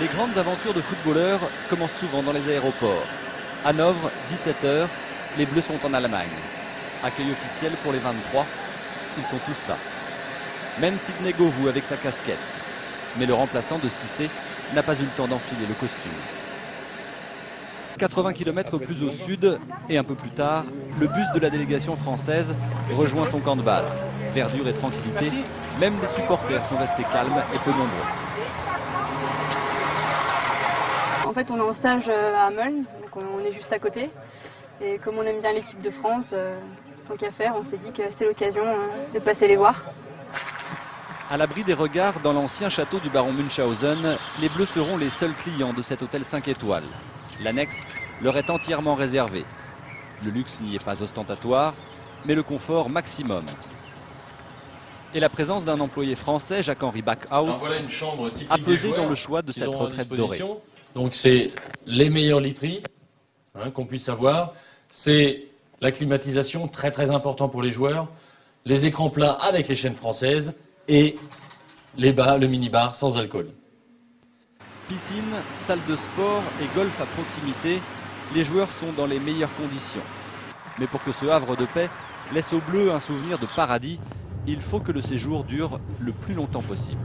Les grandes aventures de footballeurs commencent souvent dans les aéroports. Hanovre, 17 h, les Bleus sont en Allemagne. Accueil officiel pour les 23, ils sont tous là. Même Sidney Govou avec sa casquette. Mais le remplaçant de Cissé n'a pas eu le temps d'enfiler le costume. 80 km plus au sud, et un peu plus tard, le bus de la délégation française rejoint son camp de base. Verdure et tranquillité, même les supporters sont restés calmes et peu nombreux. En fait, on est en stage à Möln, donc on est juste à côté. Et comme on aime bien l'équipe de France, tant qu'à faire, on s'est dit que c'était l'occasion de passer les voir. À l'abri des regards dans l'ancien château du baron Münchhausen, les Bleus seront les seuls clients de cet hôtel 5 étoiles. L'annexe leur est entièrement réservée. Le luxe n'y est pas ostentatoire, mais le confort maximum. Et la présence d'un employé français, Jacques-Henri Backhaus, a pesé dans le choix de cette retraite dorée. Donc c'est les meilleures literies qu'on puisse avoir, c'est la climatisation, très très important pour les joueurs, les écrans plats avec les chaînes françaises, et les bars, le minibar sans alcool. Piscine, salle de sport et golf à proximité, les joueurs sont dans les meilleures conditions. Mais pour que ce havre de paix laisse aux Bleus un souvenir de paradis, il faut que le séjour dure le plus longtemps possible.